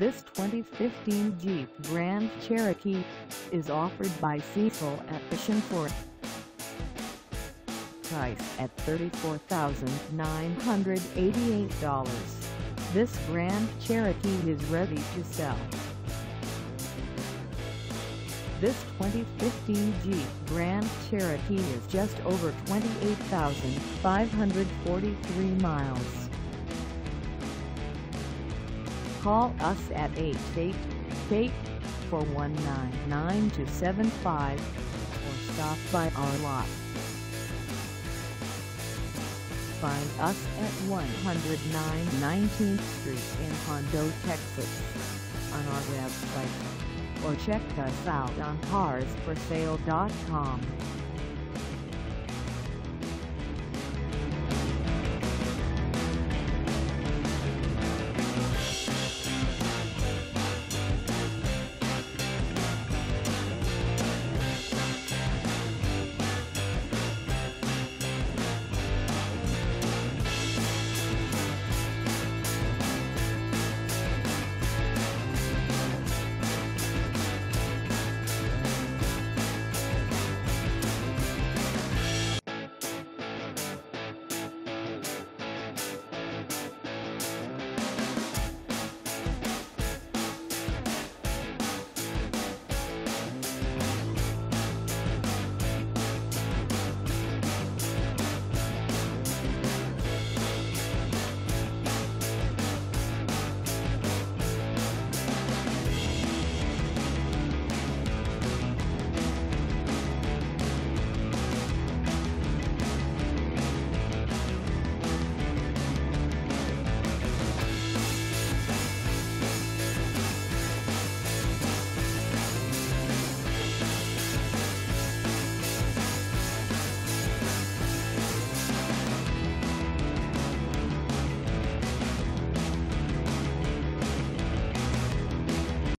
This 2015 Jeep Grand Cherokee is offered by Cecil Atkisson Ford. Price at $34,988. This Grand Cherokee is ready to sell. This 2015 Jeep Grand Cherokee is just over 28,543 miles. Call us at 888-419-9275 or stop by our lot. Find us at 109 19th Street in Hondo, Texas on our website, or check us out on carsforsale.com.